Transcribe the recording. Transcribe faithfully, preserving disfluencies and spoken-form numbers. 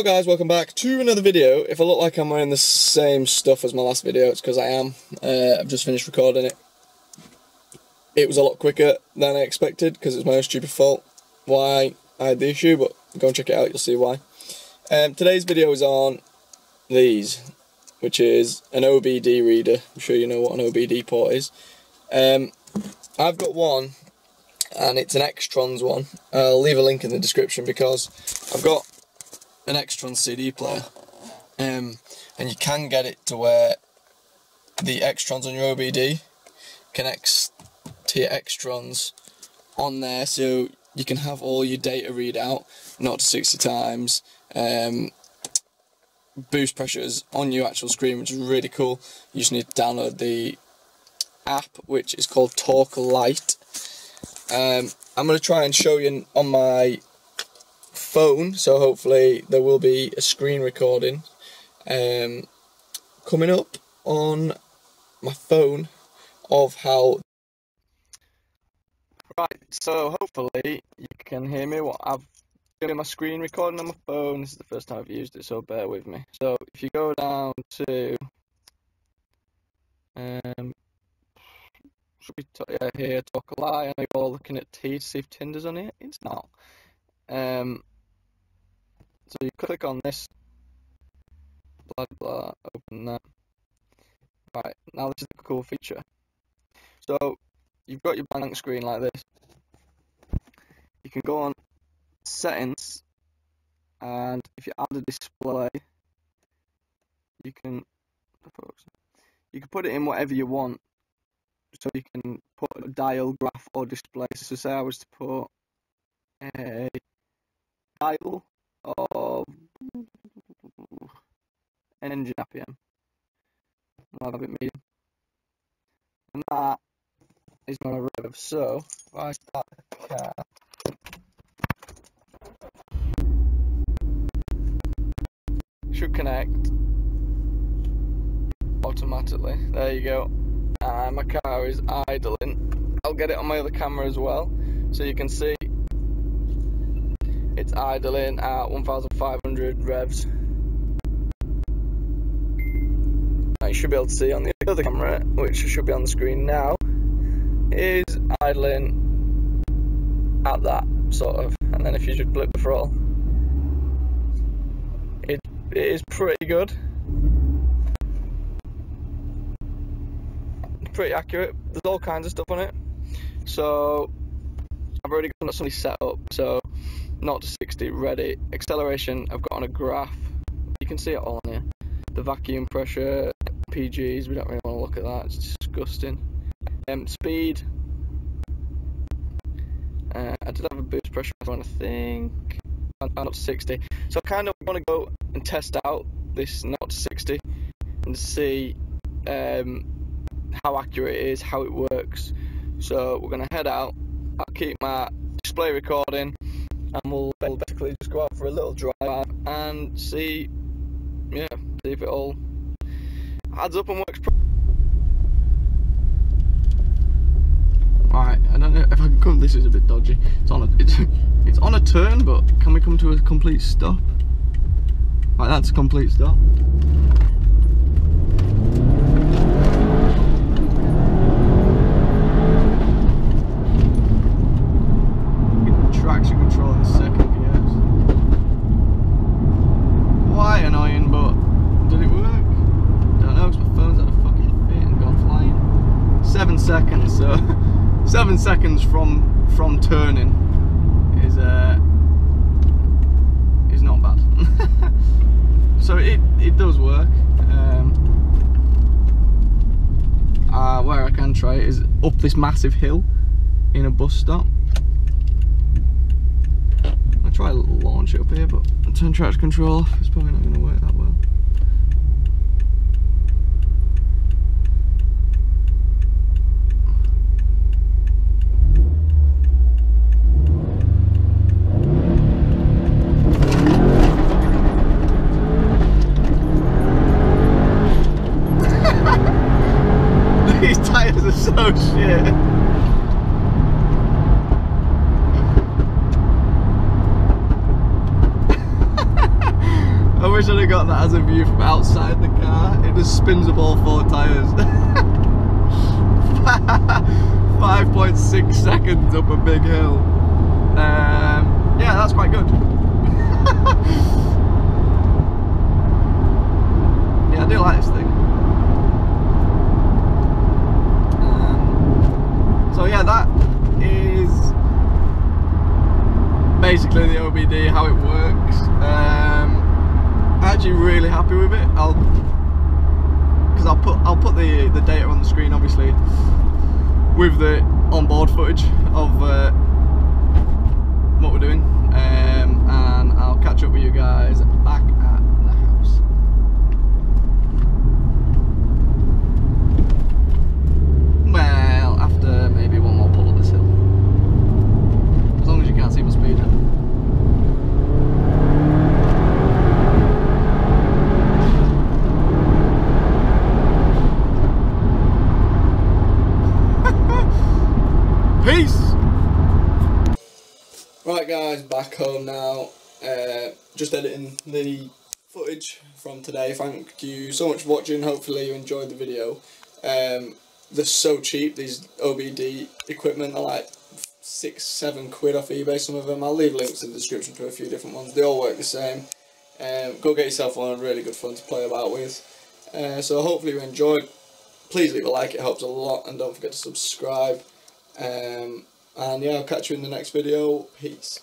Hello guys, welcome back to another video. If I look like I'm wearing the same stuff as my last video, it's because I am. Uh, I've just finished recording it. It was a lot quicker than I expected because it's my own stupid fault why I had the issue, but go and check it out, you'll see why. Um, today's video is on these, which is an O B D reader. I'm sure you know what an O B D port is. Um, I've got one, and it's an Xtrons one. I'll leave a link in the description because I've got an Xtrons C D player, um, and you can get it to where the Xtrons on your O B D connects to your Xtrons on there, so you can have all your data read out, not to sixty times, um, boost pressures on your actual screen, which is really cool. You just need to download the app, which is called Torque Lite. Um, I'm going to try and show you on my phone, so hopefully there will be a screen recording um, coming up on my phone of how. Right, so hopefully you can hear me. What I've done my screen recording on my phone. This is the first time I've used it, so bear with me. So if you go down to um, should be yeah, here, Talk a Lie, and they're all looking at T to see if Tinder's on it. It's not. Um, so you click on this, blah blah, open that. Right, now this is the cool feature. So you've got your blank screen like this. You can go on settings, and if you add a display, you can you can put it in whatever you want. So you can put a dial, graph, or display. So say I was to put a dial of an engine R P M. I'll have it medium. And that is my rev. So if I start the car, it should connect automatically. There you go. Uh, my car is idling. I'll get it on my other camera as well, so you can see it's idling at one thousand five hundred revs. Now you should be able to see on the other camera, which should be on the screen now, is idling at that sort of, and then if you just flip the throttle, it, it is pretty good, pretty accurate. There's all kinds of stuff on it. So I've already got something set up, so not to sixty, ready. Acceleration I've got on a graph. You can see it all on here. The vacuum pressure, P Gs, we don't really want to look at that, it's disgusting. Um, speed. Uh, I did have a boost pressure one, I think. I'm not to sixty. So I kind of want to go and test out this not to sixty and see um, how accurate it is, how it works. So we're going to head out. I'll keep my display recording, and we'll basically just go out for a little drive and see, yeah, see if it all adds up and works. Right, I don't know if I can come. This is a bit dodgy. It's on a, it's, it's on a turn, but can we come to a complete stop? Right, that's a complete stop. Seconds, so seven seconds from from turning is uh, is not bad. So it it does work. Um, uh, where I can try it is up this massive hill in a bus stop. I try to launch it up here, but I turn traction control off. It's probably not going to work that well. Oh shit! wish I'd have got that as a view from outside the car. It just spins up all four tyres. five point six seconds up a big hill. Um, yeah, that's quite good. Yeah, I do like this thing. Um, so yeah, that is basically the O B D, how it works. Um, I'm actually really happy with it. I'll because I'll put I'll put the the data on the screen, obviously, with the onboard footage of uh, what we're doing, um, and I'll catch up with you guys back at the house. Well, after maybe one more pull up this hill, as long as you can't see my speed. Guys, back home now, uh, just editing the footage from today. Thank you so much for watching, hopefully you enjoyed the video. Um, they're so cheap, these O B D equipment. Are like six, seven quid off eBay, some of them. I'll leave links in the description to a few different ones, they all work the same. Um, go get yourself one, really good fun to play about with. Uh, so hopefully you enjoyed, please leave a like, it helps a lot, and don't forget to subscribe. Um, And yeah, I'll catch you in the next video. Peace.